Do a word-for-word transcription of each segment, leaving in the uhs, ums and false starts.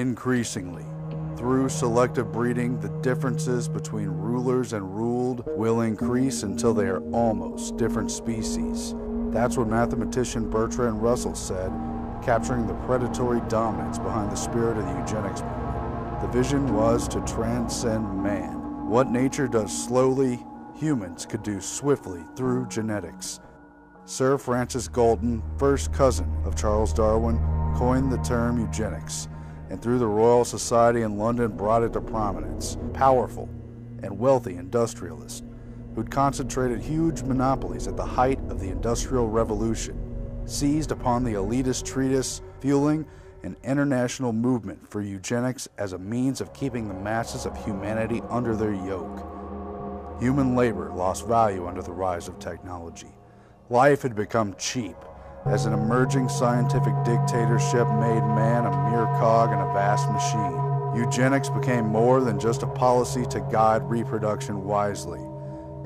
Increasingly, through selective breeding, the differences between rulers and ruled will increase until they are almost different species. That's what mathematician Bertrand Russell said, capturing the predatory dominance behind the spirit of the eugenics movement. The vision was to transcend man. What nature does slowly, humans could do swiftly through genetics. Sir Francis Galton, first cousin of Charles Darwin, coined the term eugenics, and through the Royal Society in London brought it to prominence. Powerful and wealthy industrialists who'd concentrated huge monopolies at the height of the Industrial Revolution seized upon the elitist treatise, fueling an international movement for eugenics as a means of keeping the masses of humanity under their yoke. Human labor lost value under the rise of technology. Life had become cheap, as an emerging scientific dictatorship made man a mere cog in a vast machine. Eugenics became more than just a policy to guide reproduction wisely.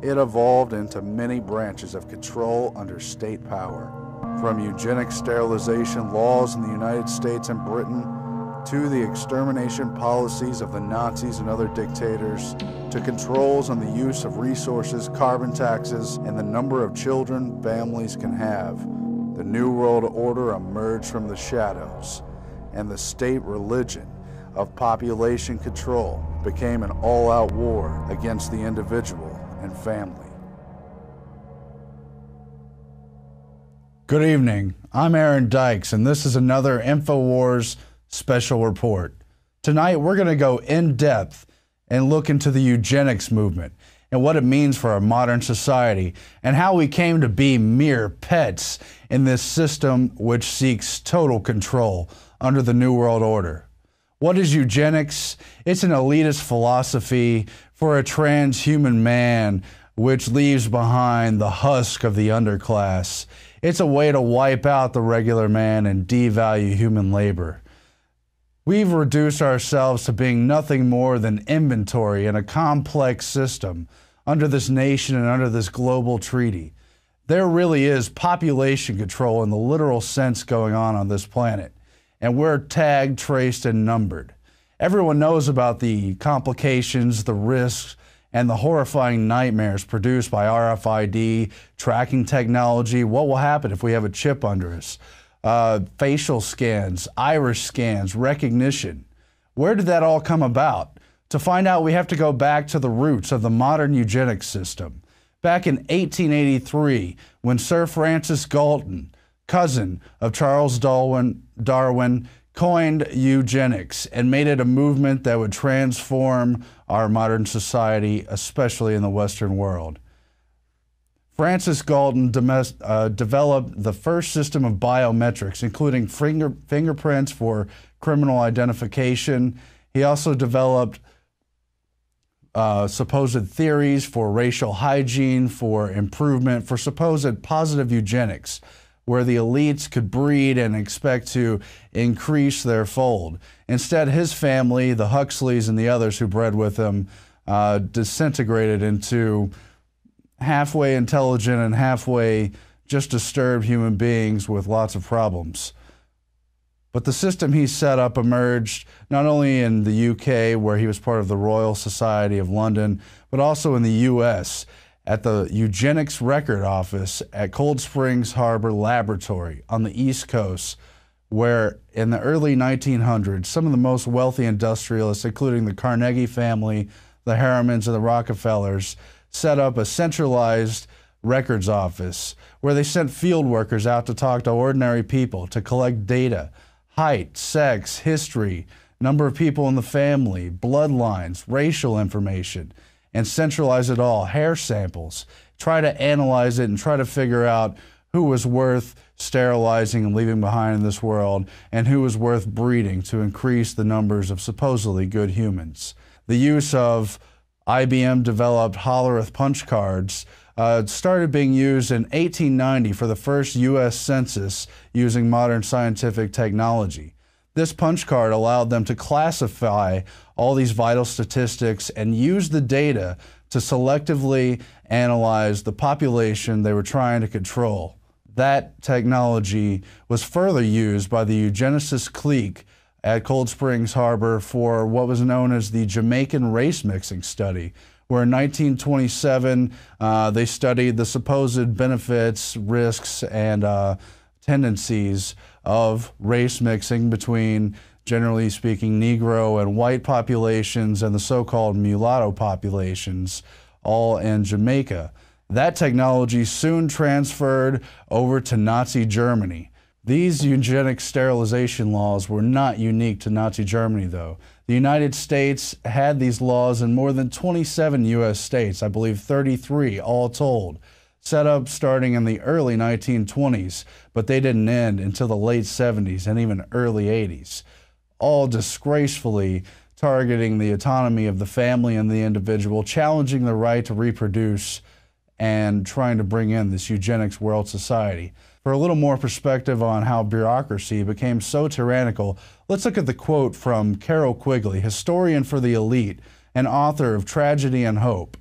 It evolved into many branches of control under state power. From eugenic sterilization laws in the United States and Britain, to the extermination policies of the Nazis and other dictators, to controls on the use of resources, carbon taxes, and the number of children families can have. The New World Order emerged from the shadows, and the state religion of population control became an all-out war against the individual and family. Good evening. I'm Aaron Dykes, and this is another InfoWars special report. Tonight, we're going to go in depth and look into the eugenics movement and what it means for our modern society, and how we came to be mere pets in this system which seeks total control under the New World Order. What is eugenics? It's an elitist philosophy for a transhuman man which leaves behind the husk of the underclass. It's a way to wipe out the regular man and devalue human labor. We've reduced ourselves to being nothing more than inventory in a complex system under this nation and under this global treaty. There really is population control in the literal sense going on on this planet, and we're tagged, traced, and numbered. Everyone knows about the complications, the risks, and the horrifying nightmares produced by R F I D, tracking technology, what will happen if we have a chip under us. Uh, facial scans, iris scans, recognition. Where did that all come about? To find out, we have to go back to the roots of the modern eugenics system. Back in eighteen eighty-three, when Sir Francis Galton, cousin of Charles Darwin, Darwin, coined eugenics and made it a movement that would transform our modern society, especially in the Western world. Francis Galton uh, developed the first system of biometrics, including finger fingerprints for criminal identification. He also developed uh, supposed theories for racial hygiene, for improvement, for supposed positive eugenics, where the elites could breed and expect to increase their fold. Instead, his family, the Huxleys and the others who bred with him, uh, disintegrated into halfway intelligent and halfway just disturbed human beings with lots of problems. But the system he set up emerged not only in the U K, where he was part of the Royal Society of London, but also in the U S at the Eugenics Record Office at Cold Springs Harbor Laboratory on the East Coast, where in the early nineteen hundreds, some of the most wealthy industrialists, including the Carnegie family, the Harrimans, and the Rockefellers, set up a centralized records office where they sent field workers out to talk to ordinary people to collect data, height, sex, history, number of people in the family, bloodlines, racial information, and centralize it all, hair samples, try to analyze it and try to figure out who was worth sterilizing and leaving behind in this world and who was worth breeding to increase the numbers of supposedly good humans. The use of I B M developed Hollerith punch cards, uh, started being used in eighteen ninety for the first U S census using modern scientific technology. This punch card allowed them to classify all these vital statistics and use the data to selectively analyze the population they were trying to control. That technology was further used by the eugenicist clique at Cold Springs Harbor for what was known as the Jamaican race mixing study, where in nineteen twenty-seven uh, they studied the supposed benefits, risks, and uh, tendencies of race mixing between, generally speaking, Negro and white populations and the so-called mulatto populations, all in Jamaica. That technology soon transferred over to Nazi Germany. These eugenic sterilization laws were not unique to Nazi Germany, though. The United States had these laws in more than twenty-seven U S states, I believe thirty-three all told, set up starting in the early nineteen twenties, but they didn't end until the late seventies and even early eighties, all disgracefully targeting the autonomy of the family and the individual, challenging the right to reproduce, and trying to bring in this eugenics world society. For a little more perspective on how bureaucracy became so tyrannical, let's look at the quote from Carol Quigley, historian for the elite and author of Tragedy and Hope.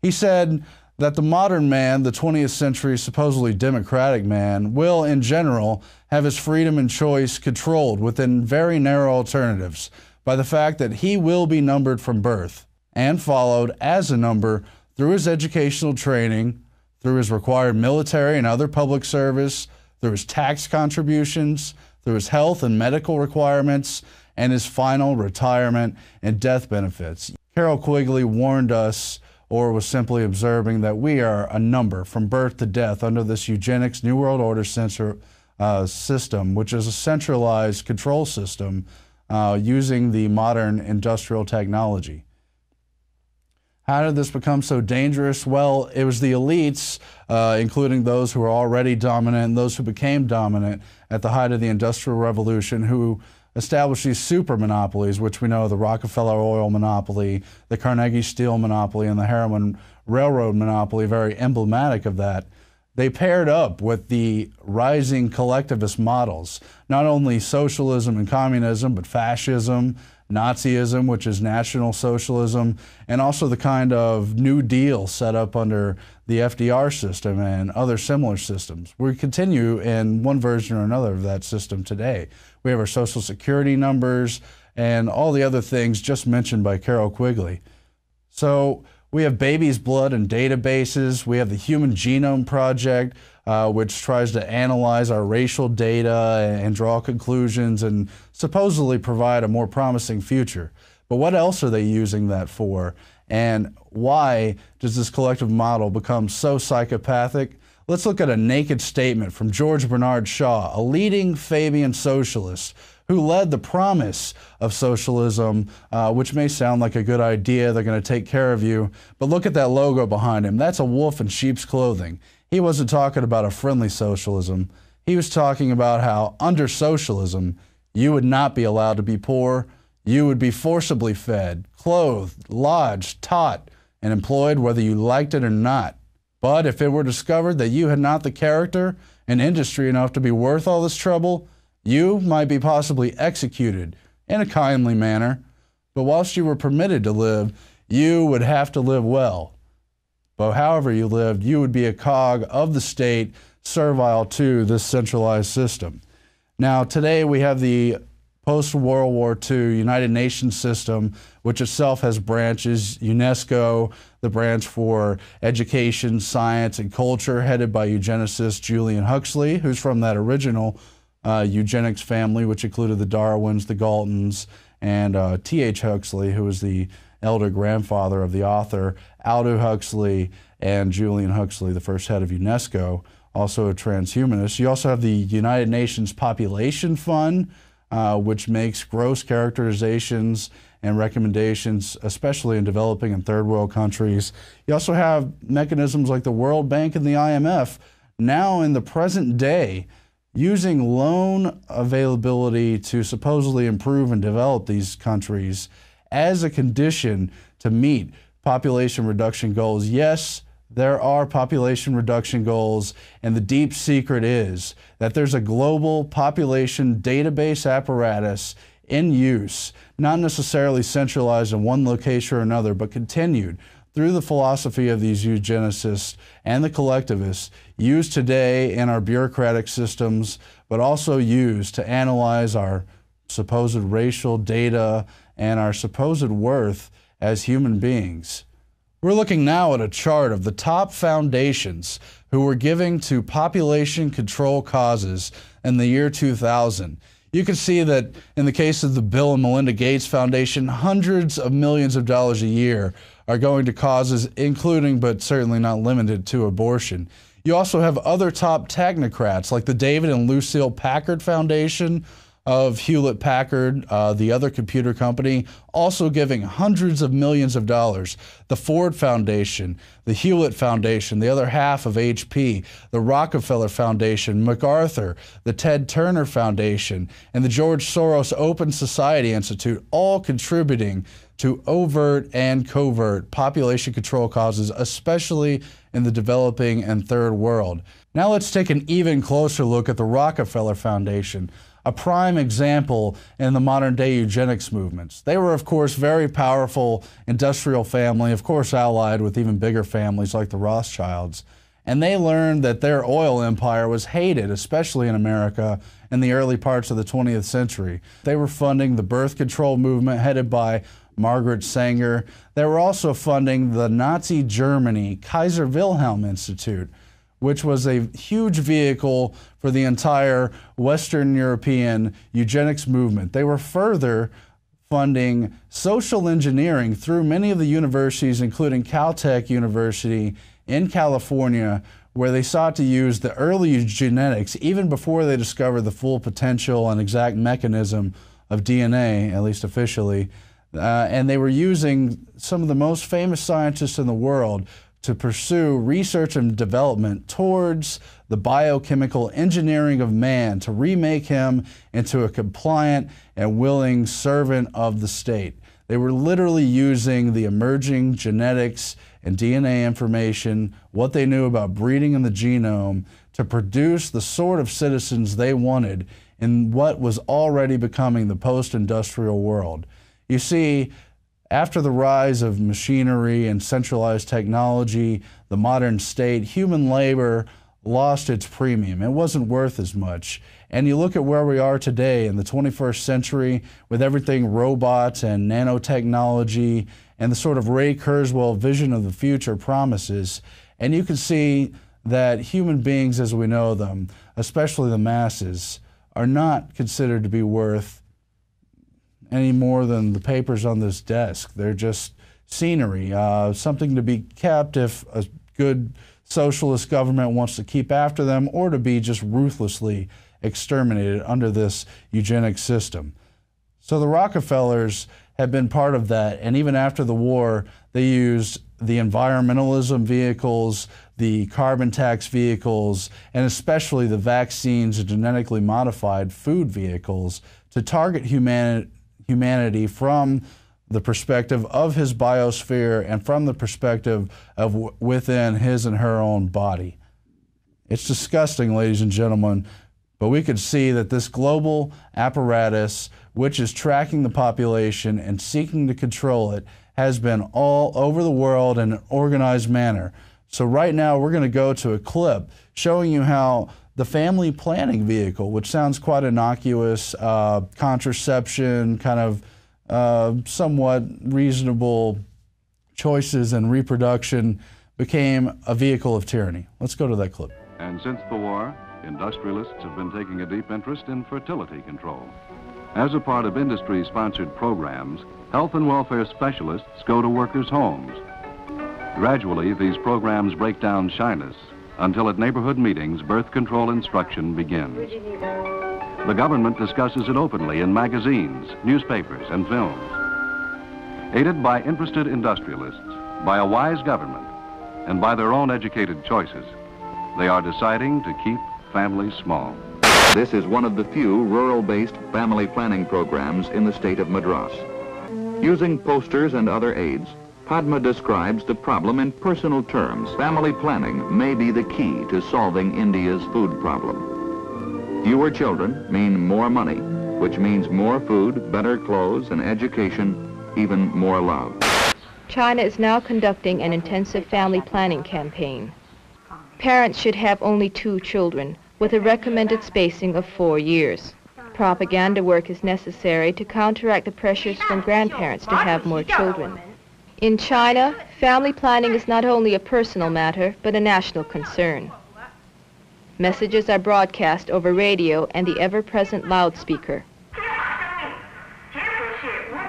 He said that the modern man, the twentieth century supposedly democratic man, will, in general, have his freedom and choice controlled within very narrow alternatives by the fact that he will be numbered from birth and followed as a number through his educational training, through his required military and other public service, through his tax contributions, through his health and medical requirements, and his final retirement and death benefits. Carol Quigley warned us, or was simply observing, that we are a number from birth to death under this eugenics New World Order censor, uh, system, which is a centralized control system uh, using the modern industrial technology. How did this become so dangerous? Well, it was the elites, uh, including those who were already dominant and those who became dominant at the height of the Industrial Revolution, who established these super monopolies, which we know the Rockefeller oil monopoly, the Carnegie steel monopoly, and the Harriman Railroad monopoly, very emblematic of that. They paired up with the rising collectivist models, not only socialism and communism, but fascism, Nazism, which is National Socialism, and also the kind of New Deal set up under the F D R system and other similar systems. We continue in one version or another of that system today. We have our Social Security numbers and all the other things just mentioned by Carol Quigley. So we have babies' blood and databases. We have the Human Genome Project, Uh, which tries to analyze our racial data and, and draw conclusions and supposedly provide a more promising future. But what else are they using that for? And why does this collective model become so psychopathic? Let's look at a naked statement from George Bernard Shaw, a leading Fabian socialist who led the promise of socialism, uh, which may sound like a good idea, they're going to take care of you, but look at that logo behind him. That's a wolf in sheep's clothing. He wasn't talking about a friendly socialism. He was talking about how under socialism, you would not be allowed to be poor. You would be forcibly fed, clothed, lodged, taught, and employed whether you liked it or not. But if it were discovered that you had not the character and industry enough to be worth all this trouble, you might be possibly executed in a kindly manner. But whilst you were permitted to live, you would have to live well. But however you lived, you would be a cog of the state, servile to this centralized system. Now, today we have the post-World War Two United Nations system, which itself has branches. UNESCO, the branch for education, science, and culture, headed by eugenicist Julian Huxley, who's from that original uh, eugenics family, which included the Darwins, the Galtons, and uh, T. H. Huxley, who was the elder grandfather of the author, Aldous Huxley, and Julian Huxley, the first head of UNESCO, also a transhumanist. You also have the United Nations Population Fund, uh, which makes gross characterizations and recommendations, especially in developing and third world countries. You also have mechanisms like the World Bank and the I M F, now in the present day, using loan availability to supposedly improve and develop these countries as a condition to meet population reduction goals. Yes, there are population reduction goals, and the deep secret is that there's a global population database apparatus in use, not necessarily centralized in one location or another, but continued through the philosophy of these eugenicists and the collectivists, used today in our bureaucratic systems, but also used to analyze our supposed racial data and our supposed worth as human beings. We're looking now at a chart of the top foundations who were giving to population control causes in the year two thousand. You can see that in the case of the Bill and Melinda Gates Foundation, hundreds of millions of dollars a year are going to causes including, but certainly not limited to, abortion. You also have other top technocrats like the David and Lucille Packard Foundation of Hewlett-Packard, uh, the other computer company, also giving hundreds of millions of dollars. The Ford Foundation, the Hewlett Foundation, the other half of H P, the Rockefeller Foundation, MacArthur, the Ted Turner Foundation, and the George Soros Open Society Institute, all contributing to overt and covert population control causes, especially in the developing and third world. Now let's take an even closer look at the Rockefeller Foundation, a prime example in the modern-day eugenics movements. They were, of course, very powerful industrial family, of course allied with even bigger families like the Rothschilds. And they learned that their oil empire was hated, especially in America, in the early parts of the twentieth century. They were funding the birth control movement headed by Margaret Sanger. They were also funding the Nazi Germany Kaiser Wilhelm Institute, which was a huge vehicle for the entire Western European eugenics movement. They were further funding social engineering through many of the universities, including Caltech University in California, where they sought to use the early genetics even before they discovered the full potential and exact mechanism of D N A, at least officially. Uh, and they were using some of the most famous scientists in the world to pursue research and development towards the biochemical engineering of man to remake him into a compliant and willing servant of the state. They were literally using the emerging genetics and D N A information, what they knew about breeding in the genome, to produce the sort of citizens they wanted in what was already becoming the post-industrial world. You see, after the rise of machinery and centralized technology, the modern state, human labor lost its premium. It wasn't worth as much. And you look at where we are today in the twenty-first century with everything robots and nanotechnology and the sort of Ray Kurzweil vision of the future promises, and you can see that human beings as we know them, especially the masses, are not considered to be worth any more than the papers on this desk. They're just scenery, uh, something to be kept if a good socialist government wants to keep after them, or to be just ruthlessly exterminated under this eugenic system. So the Rockefellers have been part of that, and even after the war, they used the environmentalism vehicles, the carbon tax vehicles, and especially the vaccines and genetically modified food vehicles to target humanity humanity from the perspective of his biosphere and from the perspective of w within his and her own body. It's disgusting, ladies and gentlemen, but we could see that this global apparatus, which is tracking the population and seeking to control it, has been all over the world in an organized manner. So right now we're going to go to a clip showing you how the family planning vehicle, which sounds quite innocuous, uh, contraception, kind of uh, somewhat reasonable choices and reproduction, became a vehicle of tyranny. Let's go to that clip. And since the war, industrialists have been taking a deep interest in fertility control. As a part of industry-sponsored programs, health and welfare specialists go to workers' homes. Gradually, these programs break down shyness, until at neighborhood meetings, birth control instruction begins. The government discusses it openly in magazines, newspapers, and films. Aided by interested industrialists, by a wise government, and by their own educated choices, they are deciding to keep families small. This is one of the few rural-based family planning programs in the state of Madras. Using posters and other aids, Padma describes the problem in personal terms. Family planning may be the key to solving India's food problem. Fewer children mean more money, which means more food, better clothes, and education, even more love. China is now conducting an intensive family planning campaign. Parents should have only two children, with a recommended spacing of four years. propaganda work is necessary to counteract the pressures from grandparents to have more children. In China, family planning is not only a personal matter, but a national concern. Messages are broadcast over radio and the ever-present loudspeaker.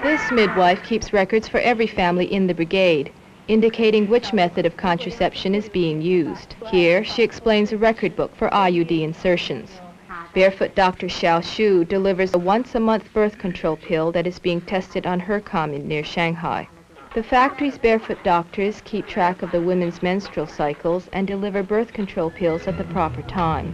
This midwife keeps records for every family in the brigade, indicating which method of contraception is being used. Here, she explains a record book for I U D insertions. Barefoot Doctor Xiao Shu delivers a once-a-month birth control pill that is being tested on her commune near Shanghai. The factory's barefoot doctors keep track of the women's menstrual cycles and deliver birth control pills at the proper time.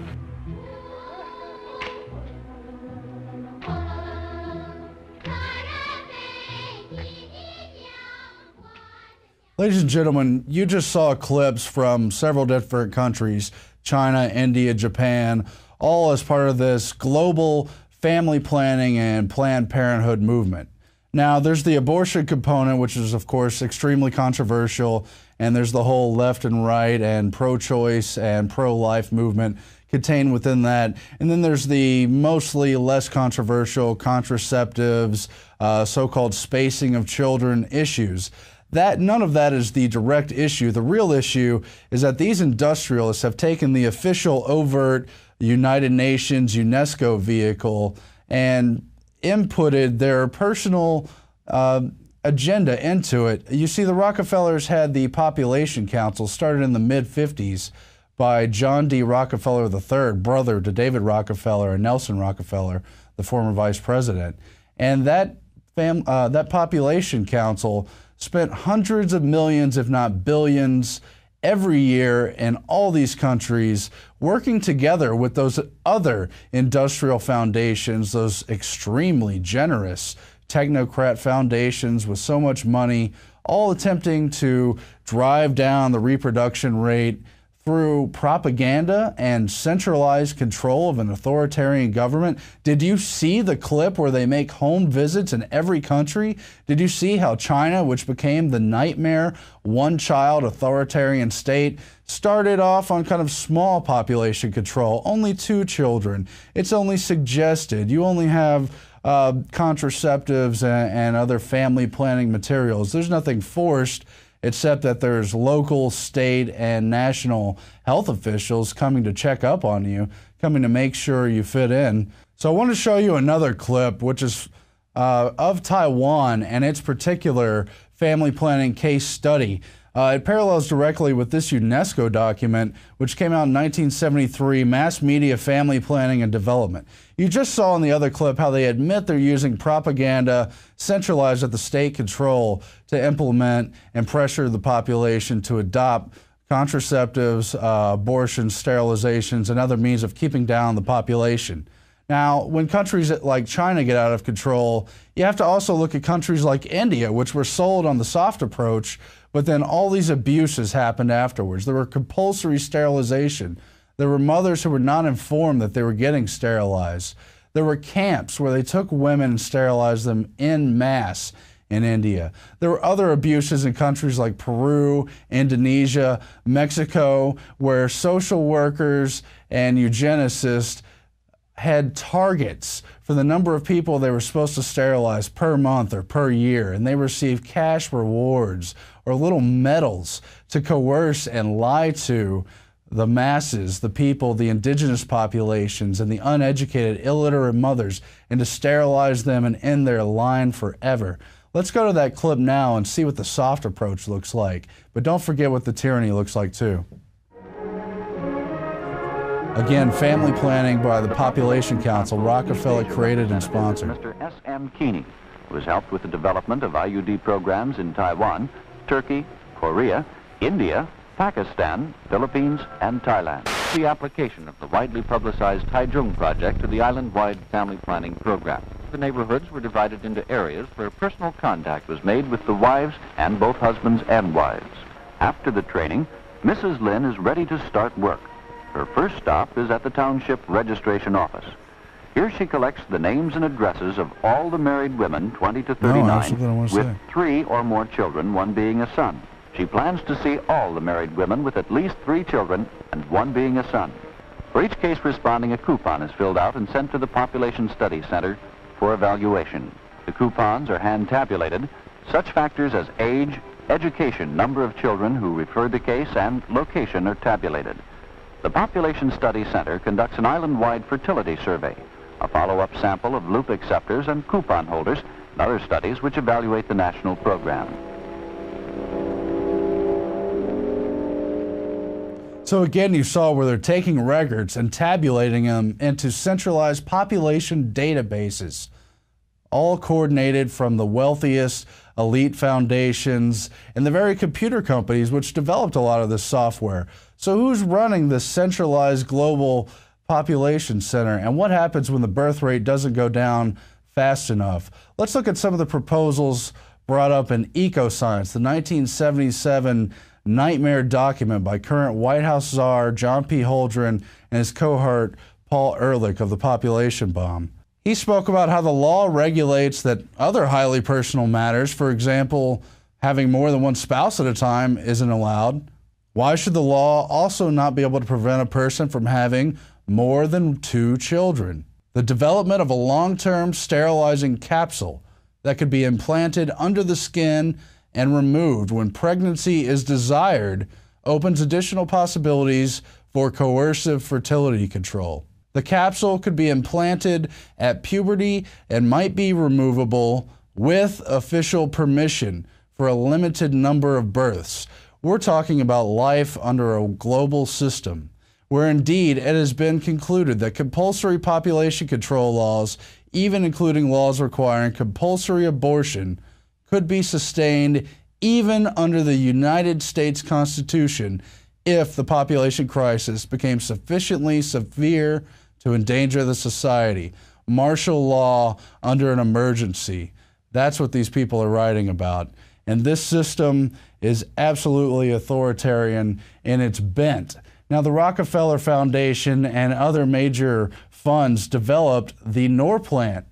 Ladies and gentlemen, you just saw clips from several different countries, China, India, Japan, all as part of this global family planning and Planned Parenthood movement. Now, there's the abortion component, which is, of course, extremely controversial, and there's the whole left and right and pro-choice and pro-life movement contained within that. And then there's the mostly less controversial contraceptives, uh, so-called spacing of children issues. That, none of that is the direct issue. The real issue is that these industrialists have taken the official overt United Nations UNESCO vehicle and inputted their personal uh, agenda into it. You see, the Rockefellers had the Population Council started in the mid fifties by John D. Rockefeller the third, brother to David Rockefeller and Nelson Rockefeller, the former vice president. And that, fam uh, that Population Council spent hundreds of millions, if not billions, every year in all these countries, working together with those other industrial foundations, those extremely generous technocrat foundations with so much money, all attempting to drive down the reproduction rate through propaganda and centralized control of an authoritarian government. Did you see the clip where they make home visits in every country? Did you see how China, which became the nightmare one-child authoritarian state, started off on kind of small population control, only two children. It's only suggested. You only have uh, contraceptives and, and other family planning materials. There's nothing forced, except that there's local, state, and national health officials coming to check up on you, coming to make sure you fit in. So I want to show you another clip, which is uh, of Taiwan and its particular family planning case study. Uh, it parallels directly with this UNESCO document, which came out in nineteen seventy-three, Mass Media Family Planning and Development. You just saw in the other clip how they admit they're using propaganda centralized at the state control to implement and pressure the population to adopt contraceptives, uh, abortions, sterilizations, and other means of keeping down the population. Now, when countries like China get out of control, you have to also look at countries like India, which were sold on the soft approach, but then all these abuses happened afterwards. There were compulsory sterilization. There were mothers who were not informed that they were getting sterilized. There were camps where they took women and sterilized them en masse in India. There were other abuses in countries like Peru, Indonesia, Mexico, where social workers and eugenicists had targets for the number of people they were supposed to sterilize per month or per year, and they received cash rewards or little medals to coerce and lie to the masses, the people, the indigenous populations, and the uneducated, illiterate mothers, and to sterilize them and end their line forever. Let's go to that clip now and see what the soft approach looks like, but don't forget what the tyranny looks like too. Again, family planning by the Population Council, Rockefeller created and sponsored. Mister S M Keeney, who has helped with the development of I U D programs in Taiwan, Turkey, Korea, India, Pakistan, Philippines, and Thailand. The application of the widely publicized Taichung project to the island-wide family planning program. The neighborhoods were divided into areas where personal contact was made with the wives and both husbands and wives. After the training, Missus Lin is ready to start work. Her first stop is at the Township Registration Office. Here she collects the names and addresses of all the married women twenty to thirty-nine no, with say. three or more children, one being a son. She plans to see all the married women with at least three children and one being a son. For each case responding, a coupon is filled out and sent to the Population Study Center for evaluation. The coupons are hand tabulated. Such factors as age, education, number of children who referred the case, and location are tabulated. The Population Study Center conducts an island-wide fertility survey, a follow-up sample of loop acceptors and coupon holders, and other studies which evaluate the national program. So again, you saw where they're taking records and tabulating them into centralized population databases, all coordinated from the wealthiest elite foundations and the very computer companies which developed a lot of this software. So who's running this centralized global population center, and what happens when the birth rate doesn't go down fast enough? Let's look at some of the proposals brought up in EcoScience, the nineteen seventy-seven nightmare document by current White House czar John P. Holdren and his cohort Paul Ehrlich of the population bomb. He spoke about how the law regulates that other highly personal matters, for example, having more than one spouse at a time, isn't allowed. Why should the law also not be able to prevent a person from having more than two children? The development of a long-term sterilizing capsule that could be implanted under the skin and removed when pregnancy is desired opens additional possibilities for coercive fertility control. The capsule could be implanted at puberty and might be removable with official permission for a limited number of births. We're talking about life under a global system, where indeed it has been concluded that compulsory population control laws, even including laws requiring compulsory abortion, could be sustained even under the United States Constitution if the population crisis became sufficiently severe to endanger the society. Martial law under an emergency. That's what these people are writing about. And this system is absolutely authoritarian in its bent. Now, the Rockefeller Foundation and other major funds developed the Norplant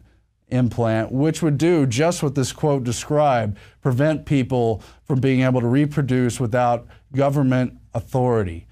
implant, which would do just what this quote described, prevent people from being able to reproduce without government authority.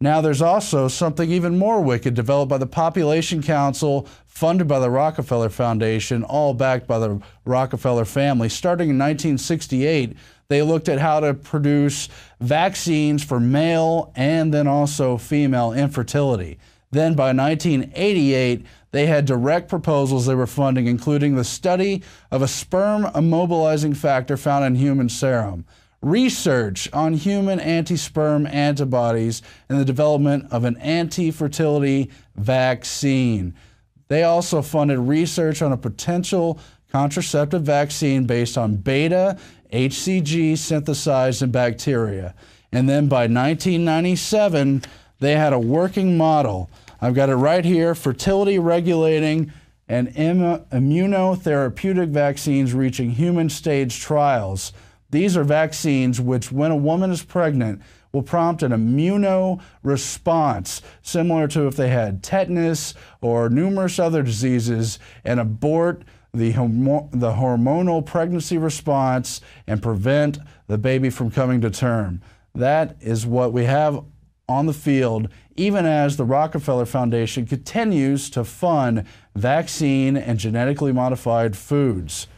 Now, there's also something even more wicked developed by the Population Council, funded by the Rockefeller Foundation, all backed by the Rockefeller family. Starting in nineteen sixty-eight, they looked at how to produce vaccines for male and then also female infertility. Then by nineteen eighty-eight, they had direct proposals they were funding, including the study of a sperm immobilizing factor found in human serum, research on human anti-sperm antibodies, and the development of an anti-fertility vaccine. They also funded research on a potential contraceptive vaccine based on beta H C G synthesized in bacteria. And then by nineteen ninety-seven, they had a working model. I've got it right here: fertility regulating and Im immunotherapeutic vaccines reaching human stage trials. These are vaccines which, when a woman is pregnant, will prompt an immuno response similar to if they had tetanus or numerous other diseases, and abort the, homo the hormonal pregnancy response and prevent the baby from coming to term. That is what we have on the field, even as the Rockefeller Foundation continues to fund vaccine and genetically modified foods.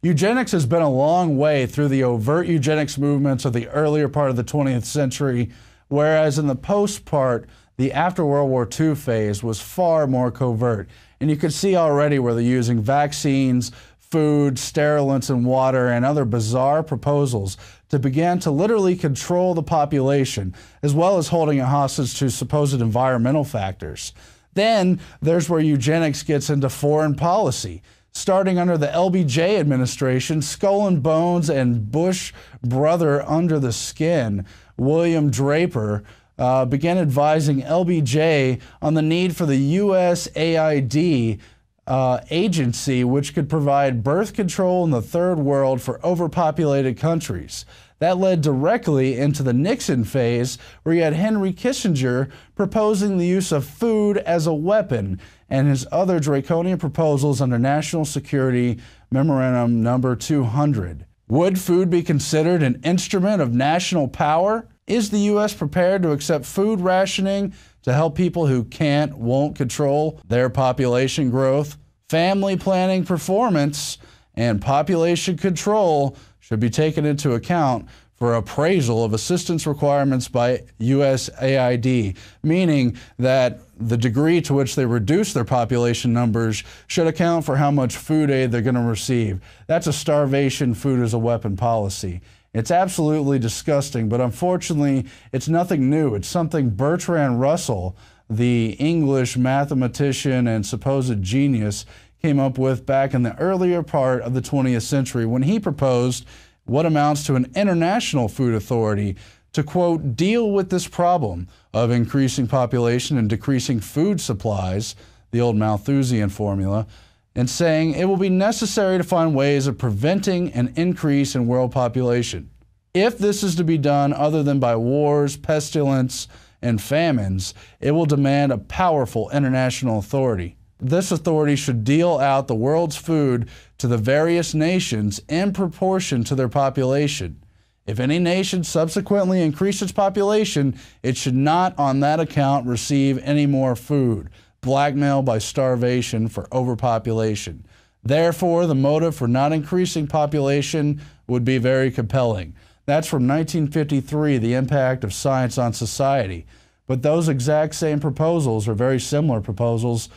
Eugenics has been a long way through the overt eugenics movements of the earlier part of the twentieth century, whereas in the post part, the after World War Two phase was far more covert. And you can see already where they're using vaccines, food, sterilants, and water, and other bizarre proposals to begin to literally control the population, as well as holding it hostage to supposed environmental factors. Then there's where eugenics gets into foreign policy. Starting under the L B J administration, Skull and Bones and Bush Brother Under the Skin, William Draper, uh, began advising L B J on the need for the U S A I D uh, agency, which could provide birth control in the third world for overpopulated countries. That led directly into the Nixon phase, where you had Henry Kissinger proposing the use of food as a weapon and his other draconian proposals under National Security Memorandum Number two hundred. Would food be considered an instrument of national power? Is the U S prepared to accept food rationing to help people who can't, won't control their population growth. Family planning performance and population control should be taken into account for appraisal of assistance requirements by U S A I D, meaning that the degree to which they reduce their population numbers should account for how much food aid they're going to receive. That's a starvation food as a weapon policy. It's absolutely disgusting, but unfortunately, it's nothing new. It's something Bertrand Russell, the English mathematician and supposed genius, came up with back in the earlier part of the twentieth century when he proposed what amounts to an international food authority to, quote, deal with this problem of increasing population and decreasing food supplies, the old Malthusian formula, and saying it will be necessary to find ways of preventing an increase in world population. If this is to be done other than by wars, pestilence, and famines, it will demand a powerful international authority. This authority should deal out the world's food to the various nations in proportion to their population. If any nation subsequently increases its population, it should not on that account receive any more food. Blackmail by starvation for overpopulation. Therefore, the motive for not increasing population would be very compelling. That's from nineteen fifty-three, The Impact of Science on Society. But those exact same proposals, or very similar proposals,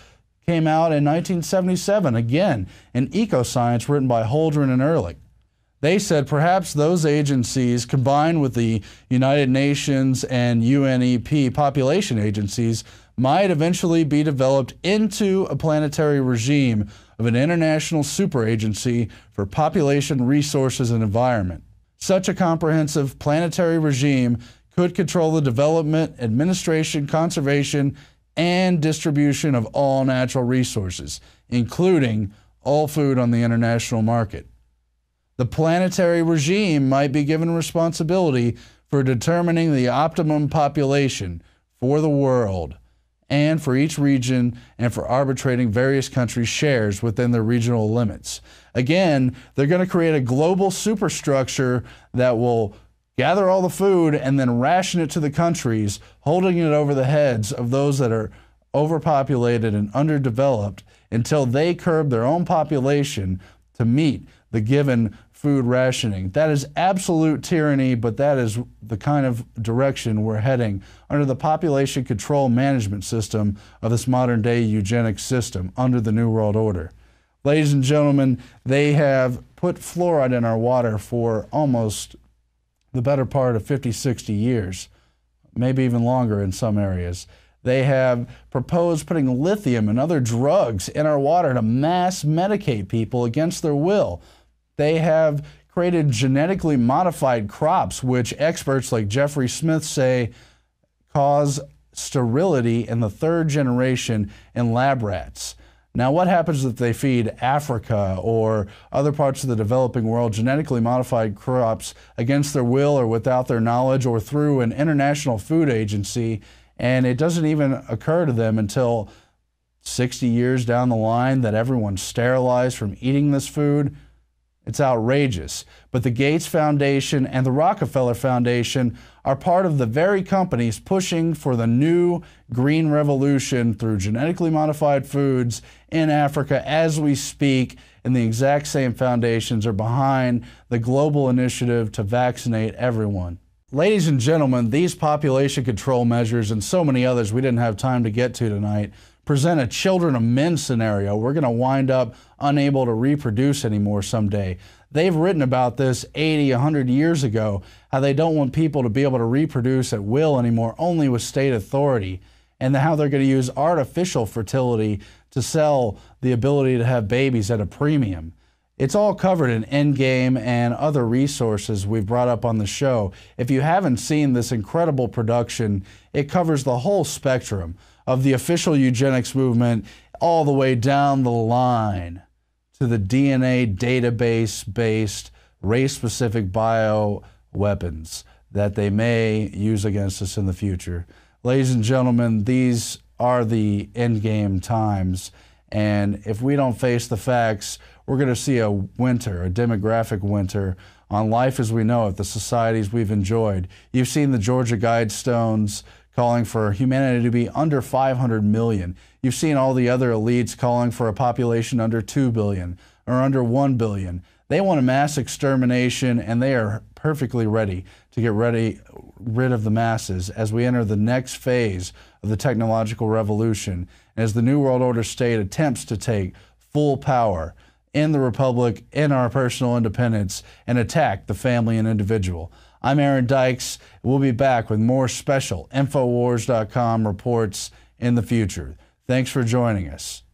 came out in nineteen seventy-seven, again, in Ecoscience, written by Holdren and Ehrlich. They said perhaps those agencies, combined with the United Nations and U N E P population agencies, might eventually be developed into a planetary regime of an international super agency for population, resources, and environment. Such a comprehensive planetary regime could control the development, administration, conservation, and distribution of all natural resources, including all food on the international market. The planetary regime might be given responsibility for determining the optimum population for the world and for each region and for arbitrating various countries' shares within their regional limits. Again, they're going to create a global superstructure that will gather all the food and then ration it to the countries, holding it over the heads of those that are overpopulated and underdeveloped until they curb their own population to meet the given food rationing. That is absolute tyranny, but that is the kind of direction we're heading under the population control management system of this modern-day eugenic system under the New World Order. Ladies and gentlemen, they have put fluoride in our water for almost the better part of fifty, sixty years, maybe even longer in some areas. They have proposed putting lithium and other drugs in our water to mass medicate people against their will. They have created genetically modified crops, which experts like Jeffrey Smith say cause sterility in the third generation in lab rats. Now, what happens if they feed Africa or other parts of the developing world genetically modified crops against their will or without their knowledge or through an international food agency, and it doesn't even occur to them until sixty years down the line that everyone's sterilized from eating this food? It's outrageous. But the Gates Foundation and the Rockefeller Foundation are part of the very companies pushing for the new green revolution through genetically modified foods in Africa as we speak, and the exact same foundations are behind the global initiative to vaccinate everyone. Ladies and gentlemen, these population control measures and so many others we didn't have time to get to tonight present a children of men scenario. We're going to wind up unable to reproduce anymore someday. They've written about this eighty, a hundred years ago, how they don't want people to be able to reproduce at will anymore, only with state authority, and how they're going to use artificial fertility to sell the ability to have babies at a premium. It's all covered in Endgame and other resources we've brought up on the show. If you haven't seen this incredible production, it covers the whole spectrum of the official eugenics movement all the way down the line to the D N A database-based race-specific bioweapons that they may use against us in the future. Ladies and gentlemen, these are the endgame times, and if we don't face the facts, we're going to see a winter, a demographic winter, on life as we know it, the societies we've enjoyed. You've seen the Georgia Guidestones calling for humanity to be under five hundred million. You've seen all the other elites calling for a population under two billion or under one billion. They want a mass extermination, and they are perfectly ready to get ready, rid of the masses as we enter the next phase of the technological revolution, as the New World Order state attempts to take full power in the Republic, in our personal independence, and attack the family and individual. I'm Aaron Dykes. We'll be back with more special InfoWars dot com reports in the future. Thanks for joining us.